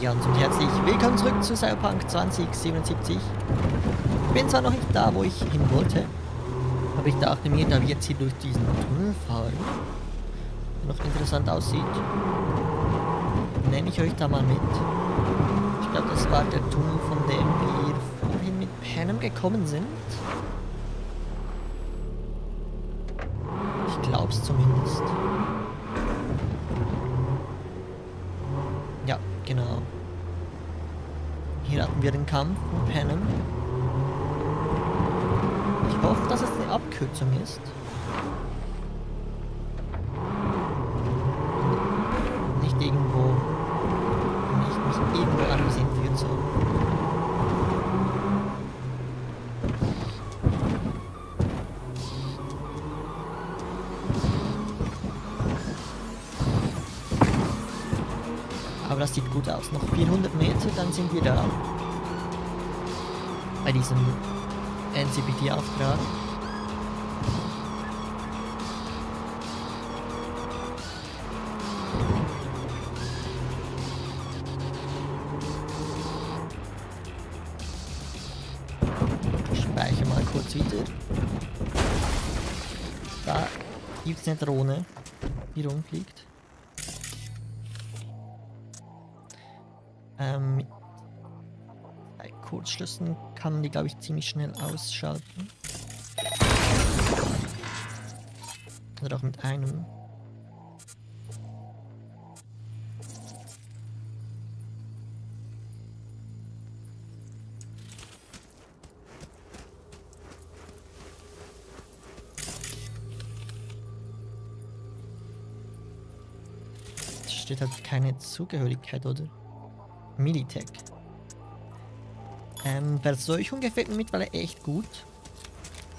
hier und somit herzlich willkommen zurück zu Cyberpunk 2077. Ich bin zwar noch nicht da, wo ich hin wollte, aber ich dachte mir, da wir jetzt hier durch diesen Tunnel fahren, der noch interessant aussieht, nehme ich euch da mal mit. Ich glaube, das war der Tunnel, von dem wir vorhin mit Panem gekommen sind. Ich glaube es zumindest. Ja, genau. Hier hatten wir den Kampf mit Panem. Ich hoffe, dass es eine Abkürzung ist. Nicht irgendwo. Nicht irgendwo anders hinführen soll. Aber das sieht gut aus. Noch 400 Meter, dann sind wir da. Bei diesem NCPD-Auftrag. Ich speichere mal kurz wieder. Da gibt es eine Drohne, die rumfliegt. Kurzschlüssen kann die, glaube ich, ziemlich schnell ausschalten. Oder auch mit einem. Es steht halt keine Zugehörigkeit, oder? Militech. Verseuchung gefällt mir mittlerweile echt gut.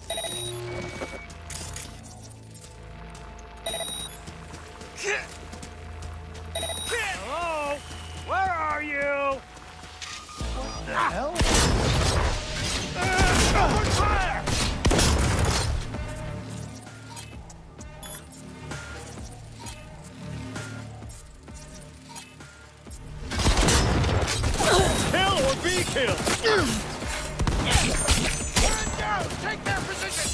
Hello? Where are you? What the hell? Kill or be killed! Take their position!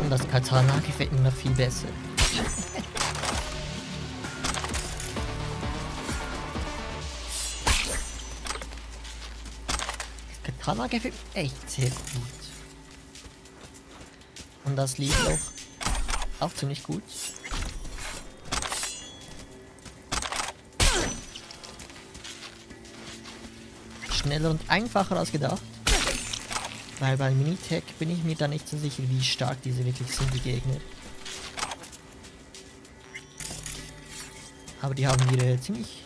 Und das Katana gefällt mir noch viel besser. Das Katana gefällt mir echt sehr gut. Und das liegt auch ziemlich gut. Schneller und einfacher als gedacht. Weil bei Militech bin ich mir da nicht so sicher, wie stark diese wirklich sind, die Gegner. Aber die haben wir ziemlich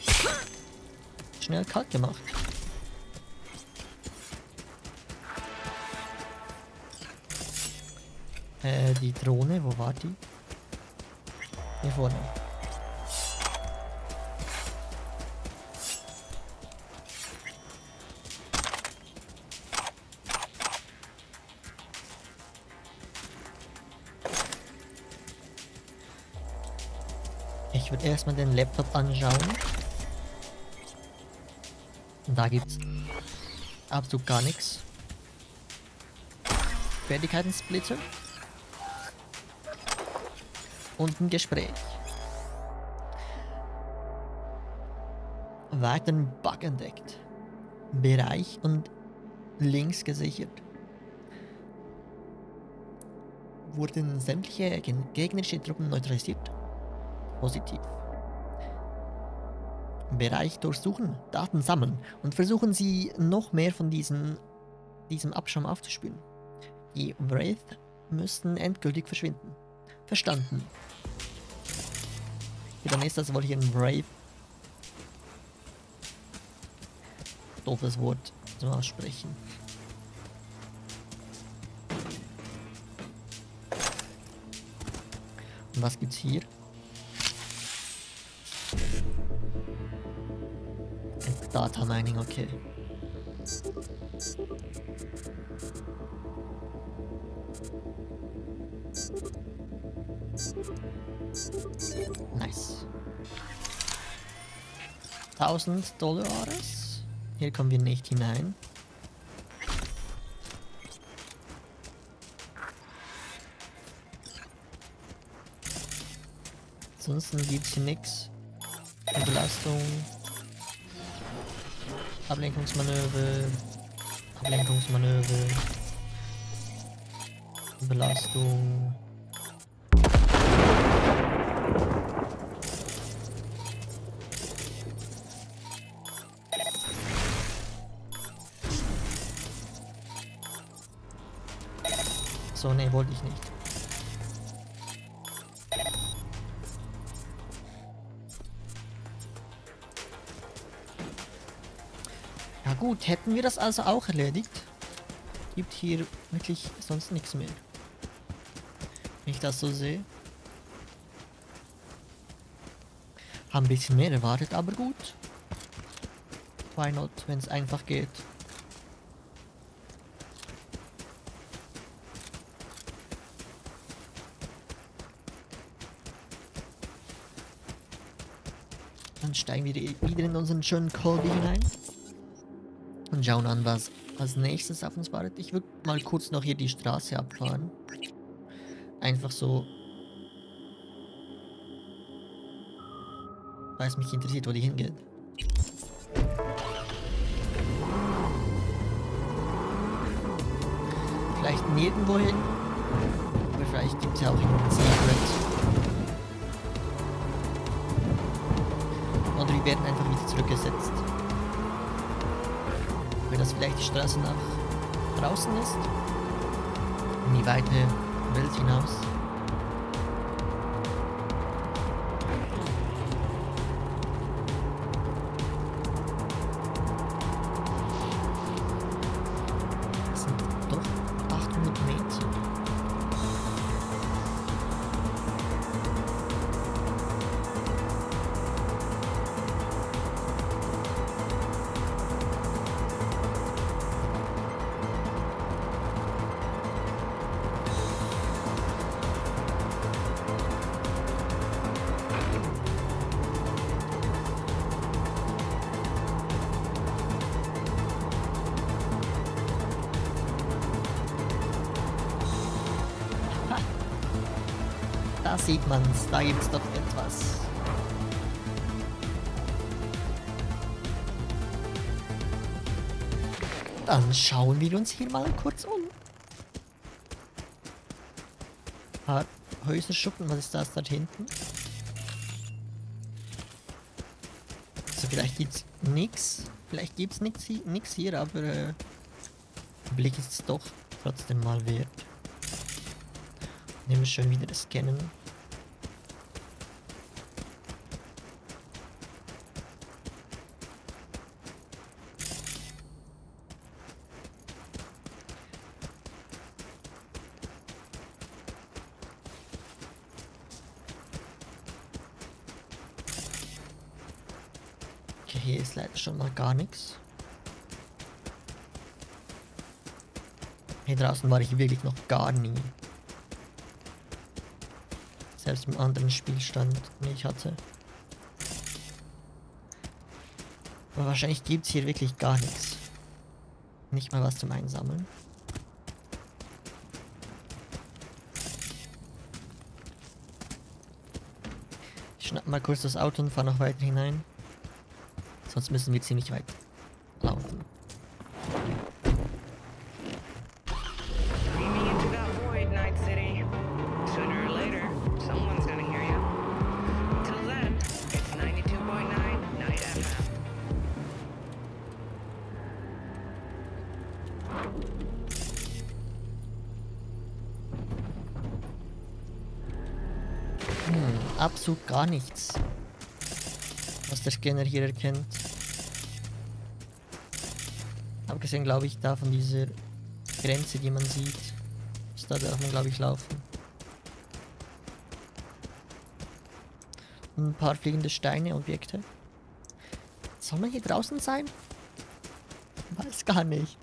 schnell kalt gemacht. Die Drohne, wo war die? Hier vorne. Ich würde erstmal den Laptop anschauen. Und da gibt's absolut gar nichts. Fertigkeiten-Splitter. Und ein Gespräch. Weiteren Bug entdeckt. Bereich und links gesichert. Wurden sämtliche gegnerische Truppen neutralisiert? Positiv. Bereich durchsuchen, Daten sammeln und versuchen sie noch mehr von diesem Abschaum aufzuspüren. Die Wraith müssten endgültig verschwinden. Verstanden. Ja, dann ist das wohl hier ein Wraith. Doofes Wort zum Aussprechen. Und was gibt's hier? Data Mining, okay. Nice. 1000 $. Hier kommen wir nicht hinein. Ansonsten gibt es hier nichts. Belastung. Ablenkungsmanöver. Ablenkungsmanöver. Belastung. So, ne, wollte ich nicht. Ja gut, hätten wir das also auch erledigt. Gibt hier wirklich sonst nichts mehr. Wenn ich das so sehe. Haben ein bisschen mehr erwartet, aber gut. Why not, wenn es einfach geht. Dann steigen wir wieder in unseren schönen Kolben hinein. Und schauen an, was als nächstes auf uns wartet. Ich würde mal kurz noch hier die Straße abfahren. Einfach so, weil es mich interessiert, wo die hingeht. Vielleicht nirgendwo hin, aber vielleicht gibt es ja auch irgendein Secret. Oder wir werden einfach wieder zurückgesetzt. Weil das vielleicht die Straße nach draußen ist. In die weite Welt hinaus. Das sind doch 800 Meter. Da sieht man's, da gibt's doch etwas. Dann schauen wir uns hier mal kurz um. Hat Häuserschuppen, was ist das da hinten? Also vielleicht gibt's nichts. Vielleicht gibt's nichts hier, aber der Blick ist doch trotzdem mal wert. Nehmen wir schon wieder das Scannen. Okay, hier ist leider schon mal gar nichts. Hier draußen war ich wirklich noch gar nie. Selbst im anderen Spielstand nicht hatte. Aber wahrscheinlich gibt es hier wirklich gar nichts. Nicht mal was zum Einsammeln. Ich schnapp mal kurz das Auto und fahre noch weiter hinein. Sonst müssen wir ziemlich weit laufen. Absolut gar nichts, was der Scanner hier erkennt. Abgesehen, glaube ich, da von dieser Grenze, die man sieht, ist da darf man, glaube ich, laufen. Und ein paar fliegende Steine, Objekte. Soll man hier draußen sein? Weiß gar nicht.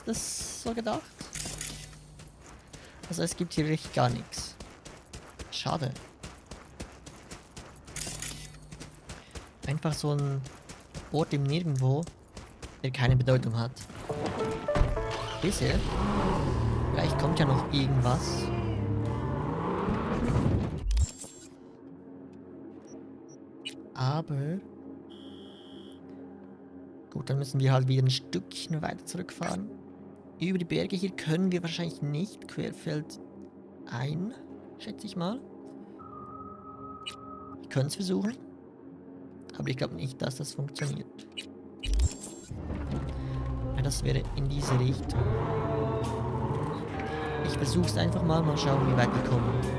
Ist das so gedacht? Also es gibt hier wirklich gar nichts. Schade. Einfach so ein Ort im Nirgendwo, der keine Bedeutung hat. Bisher. Vielleicht kommt ja noch irgendwas. Aber... Gut, dann müssen wir halt wieder ein Stückchen weiter zurückfahren. Über die Berge hier können wir wahrscheinlich nicht querfeld ein, schätze ich mal. Wir können es versuchen. Aber ich glaube nicht, dass das funktioniert. Ja, das wäre in diese Richtung. Ich versuche es einfach mal, mal schauen, wie weit wir kommen.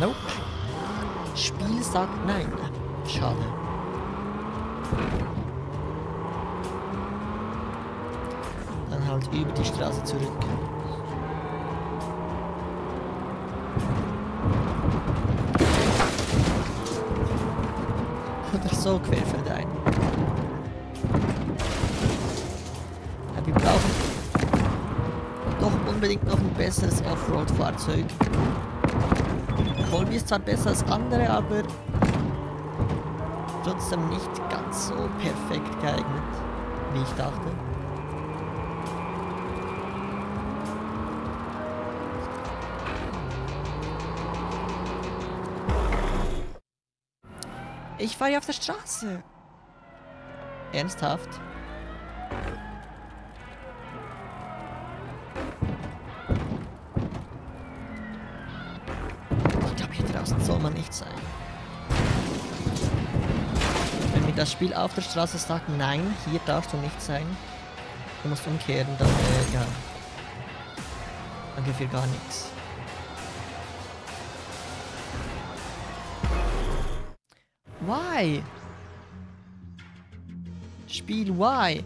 Nope. Spiel sagt nein. Schade. Dann halt über die Straße zurück. Oder so querfeld ein. Ja, wir brauchen doch unbedingt noch ein besseres Offroad-Fahrzeug. Colby ist zwar besser als andere, aber trotzdem nicht ganz so perfekt geeignet, wie ich dachte. Ich fahre hier auf der Straße. Ernsthaft? Ich glaube, hier draußen soll man nicht sein. Wenn mir das Spiel auf der Straße sagt, nein, hier darfst du nicht sein, du musst umkehren, dann ja. Dann gefällt gar nichts. Why? Spiel why?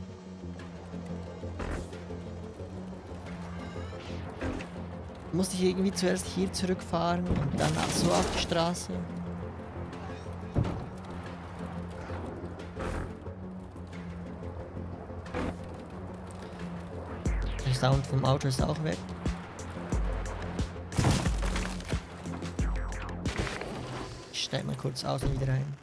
Muss ich irgendwie zuerst hier zurückfahren und dann so auf die Straße? Der Sound vom Auto ist auch weg. Ich steig mal kurz aus und wieder rein.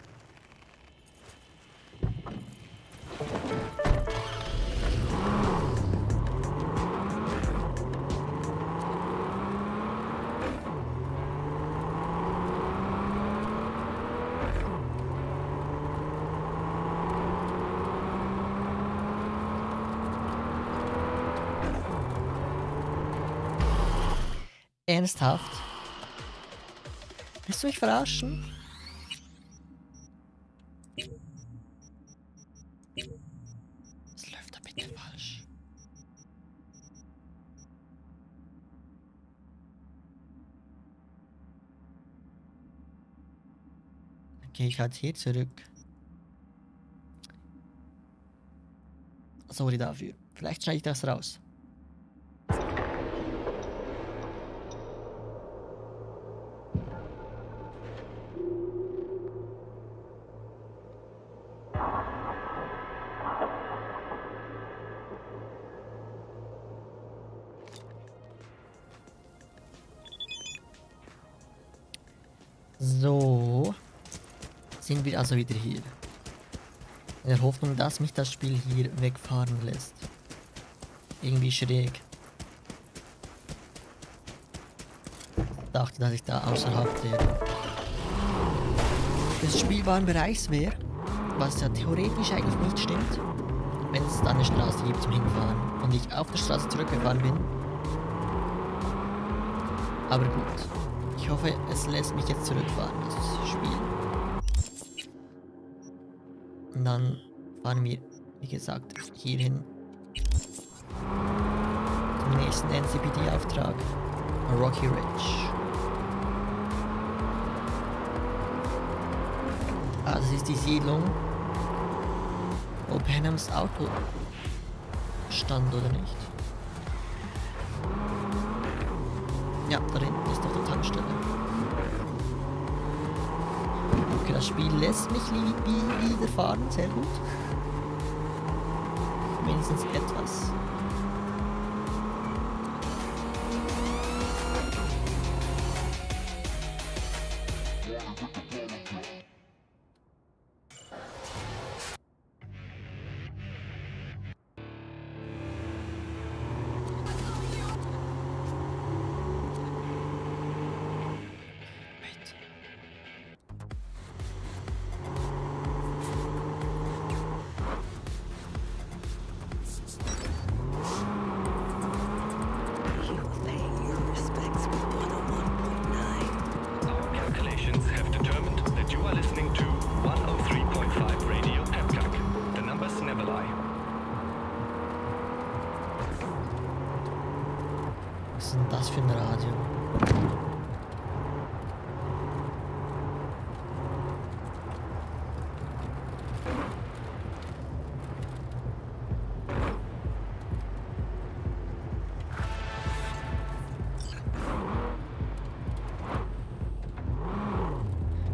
Ernsthaft? Willst du mich verarschen? Es läuft da bitte falsch. Dann gehe ich halt hier zurück. Sorry dafür. Vielleicht schneide ich das raus. So, sind wir also wieder hier. In der Hoffnung, dass mich das Spiel hier wegfahren lässt. Irgendwie schräg. Ich dachte, dass ich da außerhalb des spielbaren Bereichs wäre, was ja theoretisch eigentlich nicht stimmt, wenn es da eine Straße gibt zum Hinfahren und ich auf der Straße zurückgefahren bin. Aber gut. Ich hoffe, es lässt mich jetzt zurückfahren, das Spiel. Und dann fahren wir, wie gesagt, hierhin. Zum nächsten NCPD-Auftrag. Rocky Ridge. Ah, das ist die Siedlung, wo Panams Auto stand, oder nicht? Ja, da hinten ist doch die Tankstelle. Okay, das Spiel lässt mich wieder fahren, sehr gut. Wenigstens etwas.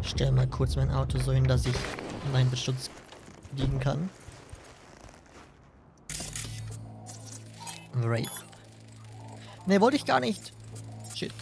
Stell mal kurz mein Auto so hin, dass ich meinen Beschutz biegen kann. Wraith. Ne, wollte ich gar nicht. Shit.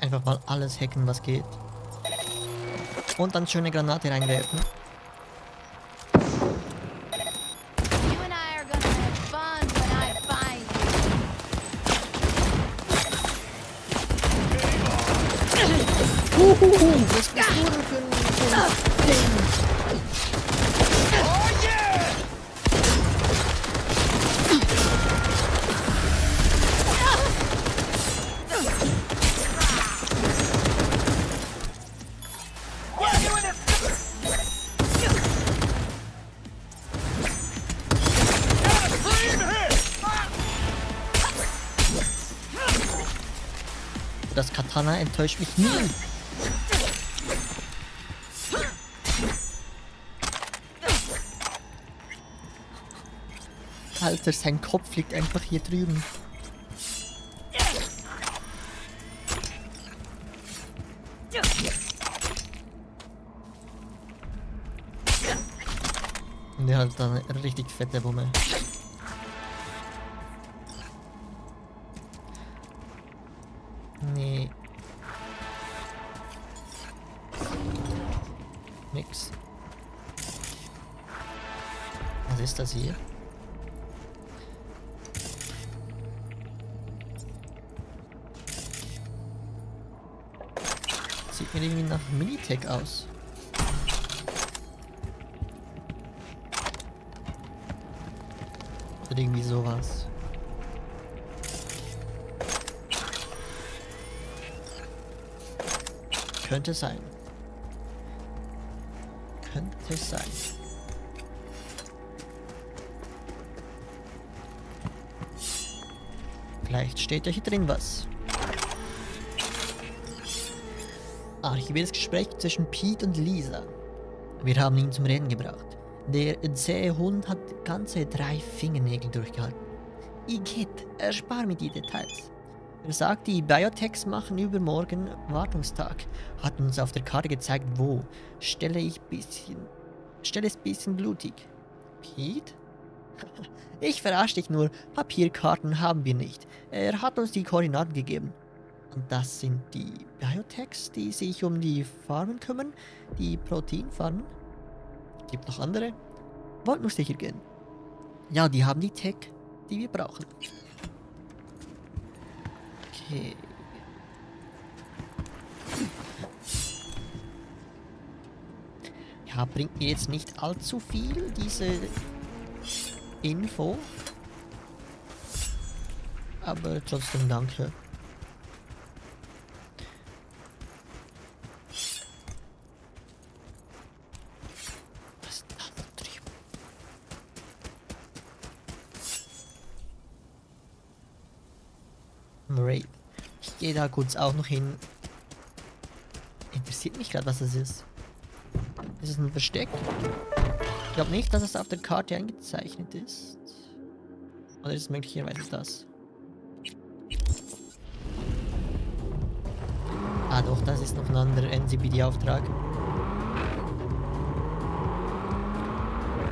Einfach mal alles hacken, was geht. Und dann schöne Granate reinwerfen. Was bist du denn für ein Ding? Oh yeah! Das Katana enttäuscht mich nie. Alter, sein Kopf liegt einfach hier drüben. Und der hat dann eine richtig fette Wumme. Nee. Nix. Was ist das hier? Sieht mir irgendwie nach Militech aus. Oder irgendwie sowas. Könnte sein. Könnte sein. Vielleicht steht ja hier drin was. Archiviertes Gespräch zwischen Pete und Lisa. Wir haben ihn zum Reden gebracht. Der zähe Hund hat ganze 3 Fingernägel durchgehalten. Igitt, erspar mir die Details. Er sagt, die Biotechs machen übermorgen Wartungstag. Hat uns auf der Karte gezeigt, wo. Stelle es bisschen blutig. Pete? Ich verarsch dich nur. Papierkarten haben wir nicht. Er hat uns die Koordinaten gegeben. Und das sind die Biotechs, die sich um die Farmen kümmern, die Proteinfarmen. Gibt noch andere? Wollt nur sicher gehen. Ja, die haben die Tech, die wir brauchen. Okay. Ja, bringt mir jetzt nicht allzu viel, diese Info. Aber trotzdem danke. dem Wraith. Ich gehe da kurz auch noch hin. Interessiert mich gerade, was das ist. Ist es ein Versteck? Ich glaube nicht, dass es auf der Karte angezeichnet ist. Oder ist es möglicherweise das? Ah doch, das ist noch ein anderer NCPD-Auftrag.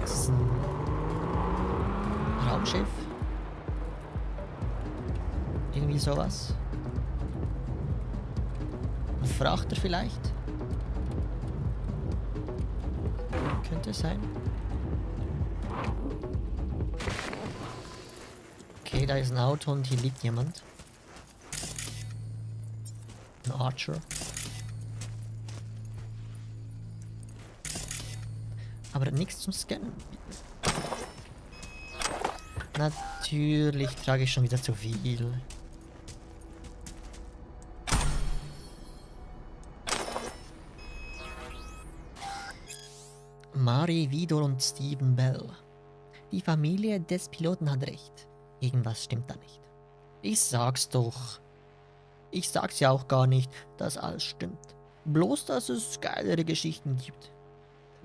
Das ist ein Raumschiff. Irgendwie sowas. Ein Frachter vielleicht? Könnte sein. Okay, da ist ein Auto und hier liegt jemand. Ein Archer. Aber nichts zum Scannen. Natürlich trage ich schon wieder zu viel. Mari, Vidor und Stephen Bell. Die Familie des Piloten hat recht. Irgendwas stimmt da nicht. Ich sag's doch. Ich sag's ja auch gar nicht, dass alles stimmt. Bloß, dass es geilere Geschichten gibt.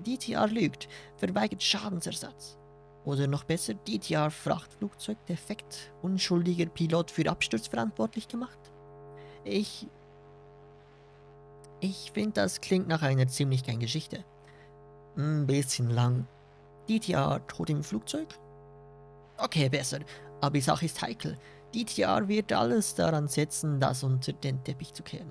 DTR lügt, verweigert Schadensersatz. Oder noch besser, DTR Frachtflugzeug defekt, unschuldiger Pilot für Absturz verantwortlich gemacht. Ich finde, das klingt nach einer ziemlich geilen Geschichte. Ein bisschen lang. DTR tot im Flugzeug? Okay, besser. Aber die Sache ist heikel. DTR wird alles daran setzen, das unter den Teppich zu kehren.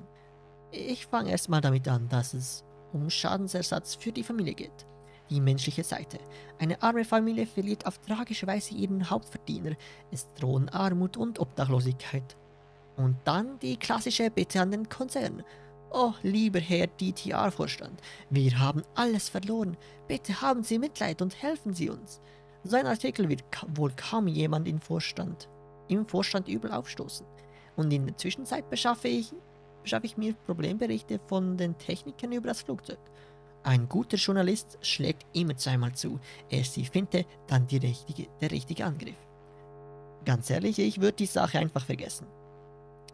Ich fange erstmal damit an, dass es um Schadensersatz für die Familie geht. Die menschliche Seite. Eine arme Familie verliert auf tragische Weise ihren Hauptverdiener. Es drohen Armut und Obdachlosigkeit. Und dann die klassische Bitte an den Konzern. Oh, lieber Herr DTR-Vorstand, wir haben alles verloren. Bitte haben Sie Mitleid und helfen Sie uns. So ein Artikel wird wohl kaum jemand im Vorstand übel aufstoßen. Und in der Zwischenzeit beschaffe ich mir Problemberichte von den Technikern über das Flugzeug. Ein guter Journalist schlägt immer zweimal zu. Erst die Finte, dann der richtige Angriff. Ganz ehrlich, ich würde die Sache einfach vergessen.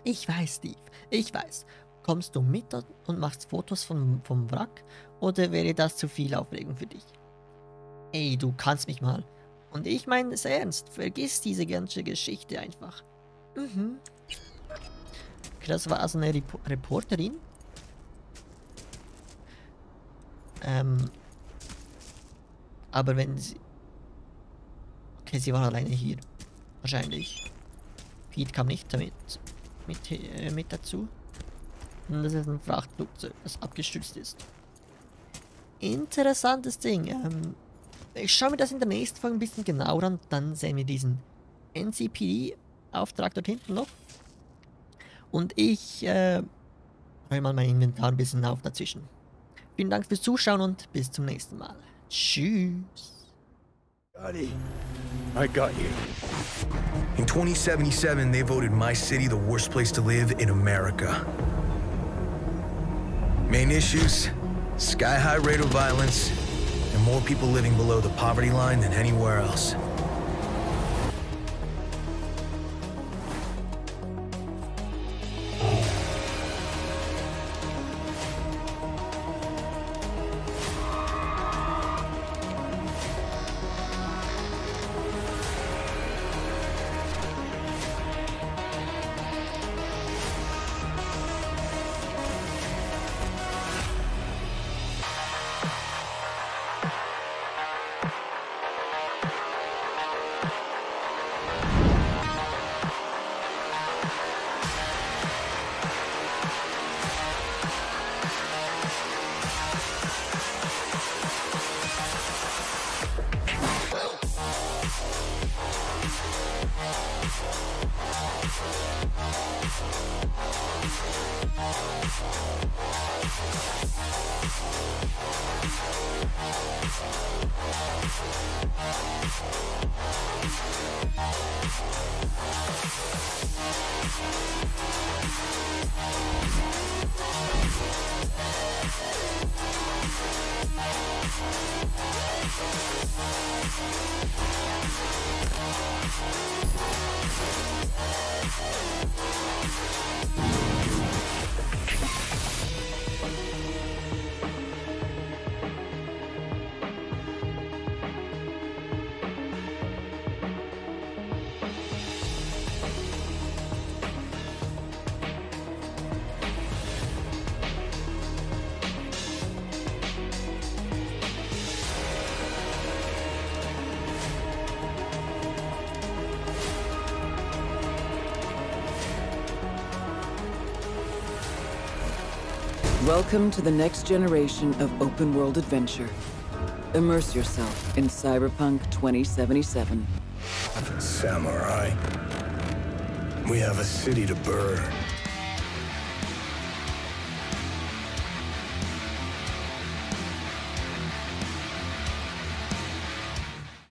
Ich weiß, Steve, ich weiß. Kommst du mit und machst Fotos vom Wrack? Oder wäre das zu viel Aufregung für dich? Ey, du kannst mich mal. Und ich meine es ernst. Vergiss diese ganze Geschichte einfach. Mhm. Das war also eine Reporterin. Aber wenn sie... Okay, sie war alleine hier. Wahrscheinlich. Pete kam nicht damit. Mit dazu. Das ist ein Frachtflugzeug, das abgestürzt ist. Interessantes Ding. Ich schaue mir das in der nächsten Folge ein bisschen genauer an. Dann sehen wir diesen NCPD-Auftrag dort hinten noch. Und ich räume mal mein Inventar ein bisschen auf dazwischen. Vielen Dank fürs Zuschauen und bis zum nächsten Mal. Tschüss. I got you. In 2077, they voted my city the worst place to live in America. Main issues, sky-high rate of violence, and more people living below the poverty line than anywhere else. Welcome to the next generation of open-world adventure. Immerse yourself in Cyberpunk 2077. Samurai. We have a city to burn.